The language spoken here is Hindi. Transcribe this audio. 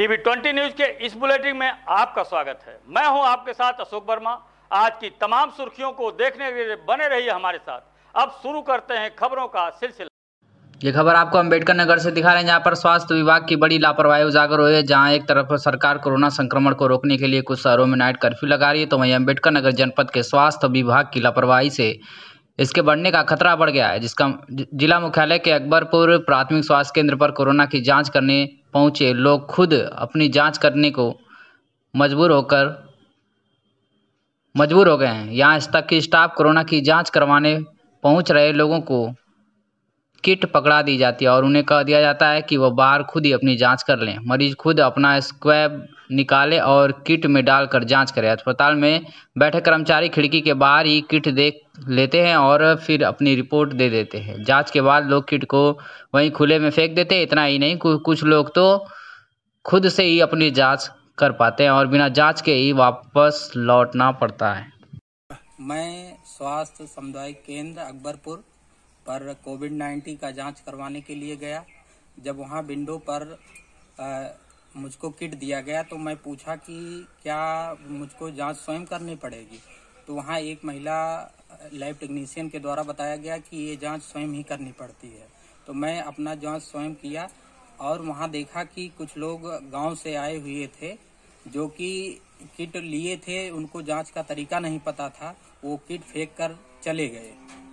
टीवी 20 न्यूज के इस बुलेटिन में आपका स्वागत है। मैं हूं आपके साथ अशोक वर्मा। आज की तमाम सुर्खियों को देखने के लिए बने रहिए हमारे साथ। अब शुरू करते हैं खबरों का सिलसिला। ये खबर आपको अम्बेडकरनगर से दिखा रहे हैं, जहां पर स्वास्थ्य विभाग की बड़ी लापरवाही उजागर हुई है। जहां एक तरफ सरकार कोरोना संक्रमण को रोकने के लिए कुछ शहरों में नाइट कर्फ्यू लगा रही है, तो वहीं अम्बेडकरनगर जनपद के स्वास्थ्य विभाग की लापरवाही से इसके बढ़ने का खतरा बढ़ गया है, जिसका जिला मुख्यालय के अकबरपुर प्राथमिक स्वास्थ्य केंद्र पर कोरोना की जांच करने पहुंचे लोग खुद अपनी जांच करने को मजबूर हो गए हैं। यहां इस तक कि स्टाफ कोरोना की जांच करवाने पहुंच रहे लोगों को किट पकड़ा दी जाती है और उन्हें कह दिया जाता है कि वह बाहर खुद ही अपनी जाँच कर लें। मरीज खुद अपना स्वैब निकाले और किट में डालकर जांच करें। अस्पताल में बैठे कर्मचारी खिड़की के बाहर ही किट देख लेते हैं और फिर अपनी रिपोर्ट दे देते हैं। जांच के बाद लोग किट को वहीं खुले में फेंक देते हैं। इतना ही नहीं, कुछ लोग तो खुद से ही अपनी जांच कर पाते हैं और बिना जांच के ही वापस लौटना पड़ता है। मैं स्वास्थ्य सामुदायिक केंद्र अकबरपुर पर कोविड-19 का जाँच करवाने के लिए गया। जब वहाँ विंडो पर मुझको किट दिया गया तो मैं पूछा कि क्या मुझको जांच स्वयं करनी पड़ेगी, तो वहाँ एक महिला लैब टेक्नीशियन के द्वारा बताया गया कि ये जांच स्वयं ही करनी पड़ती है। तो मैं अपना जांच स्वयं किया और वहाँ देखा कि कुछ लोग गांव से आए हुए थे जो कि किट लिए थे, उनको जांच का तरीका नहीं पता था, वो किट फेंक कर चले गए।